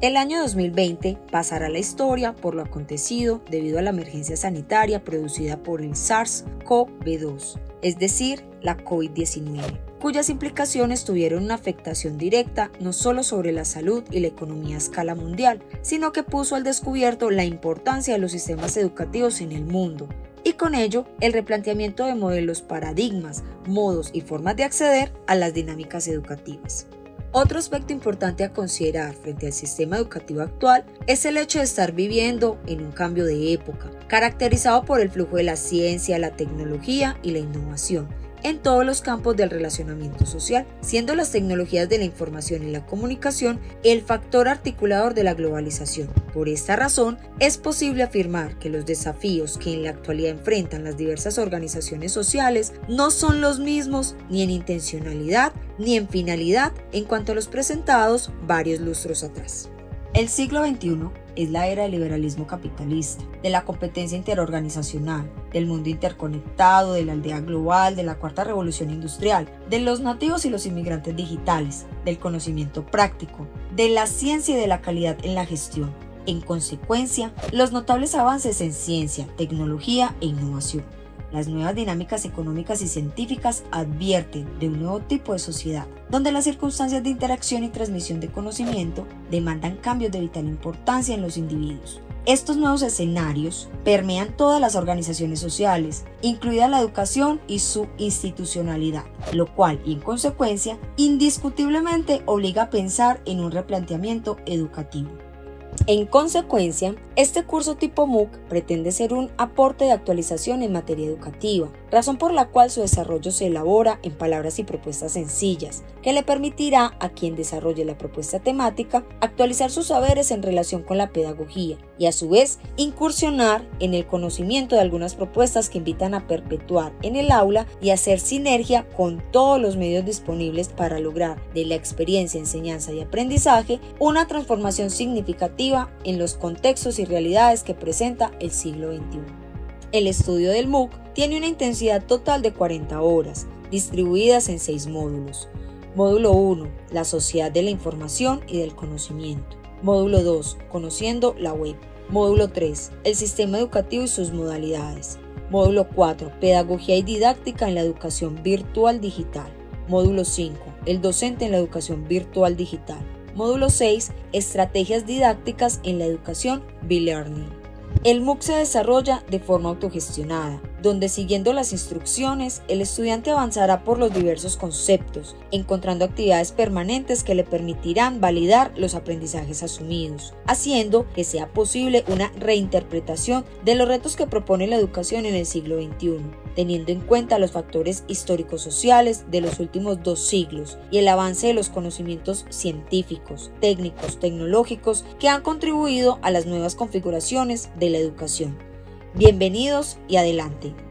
El año 2020 pasará a la historia por lo acontecido debido a la emergencia sanitaria producida por el SARS-CoV-2, es decir, la COVID-19, cuyas implicaciones tuvieron una afectación directa no solo sobre la salud y la economía a escala mundial, sino que puso al descubierto la importancia de los sistemas educativos en el mundo, y con ello el replanteamiento de modelos, paradigmas, modos y formas de acceder a las dinámicas educativas. Otro aspecto importante a considerar frente al sistema educativo actual es el hecho de estar viviendo en un cambio de época, caracterizado por el flujo de la ciencia, la tecnología y la innovación en todos los campos del relacionamiento social, siendo las tecnologías de la información y la comunicación el factor articulador de la globalización. Por esta razón, es posible afirmar que los desafíos que en la actualidad enfrentan las diversas organizaciones sociales no son los mismos ni en intencionalidad ni en finalidad en cuanto a los presentados varios lustros atrás. El siglo XXI es la era del liberalismo capitalista, de la competencia interorganizacional, del mundo interconectado, de la aldea global, de la cuarta revolución industrial, de los nativos y los inmigrantes digitales, del conocimiento práctico, de la ciencia y de la calidad en la gestión. En consecuencia, los notables avances en ciencia, tecnología e innovación. Las nuevas dinámicas económicas y científicas advierten de un nuevo tipo de sociedad, donde las circunstancias de interacción y transmisión de conocimiento demandan cambios de vital importancia en los individuos. Estos nuevos escenarios permean todas las organizaciones sociales, incluida la educación y su institucionalidad, lo cual, y en consecuencia, indiscutiblemente obliga a pensar en un replanteamiento educativo. En consecuencia, este curso tipo MOOC pretende ser un aporte de actualización en materia educativa, razón por la cual su desarrollo se elabora en palabras y propuestas sencillas, que le permitirá a quien desarrolle la propuesta temática actualizar sus saberes en relación con la pedagogía y a su vez incursionar en el conocimiento de algunas propuestas que invitan a perpetuar en el aula y hacer sinergia con todos los medios disponibles para lograr de la experiencia, enseñanza y aprendizaje una transformación significativa en los contextos y realidades que presenta el siglo XXI. El estudio del MOOC tiene una intensidad total de 40 horas, distribuidas en 6 módulos. Módulo 1, la sociedad de la información y del conocimiento. Módulo 2, conociendo la web. Módulo 3, el sistema educativo y sus modalidades. Módulo 4, pedagogía y didáctica en la educación virtual digital. Módulo 5, el docente en la educación virtual digital. Módulo 6, estrategias didácticas en la educación e-learning. El MOOC se desarrolla de forma autogestionada, donde siguiendo las instrucciones, el estudiante avanzará por los diversos conceptos, encontrando actividades permanentes que le permitirán validar los aprendizajes asumidos, haciendo que sea posible una reinterpretación de los retos que propone la educación en el siglo XXI, teniendo en cuenta los factores histórico-sociales de los últimos 2 siglos y el avance de los conocimientos científicos, técnicos, tecnológicos que han contribuido a las nuevas configuraciones de la educación. Bienvenidos y adelante.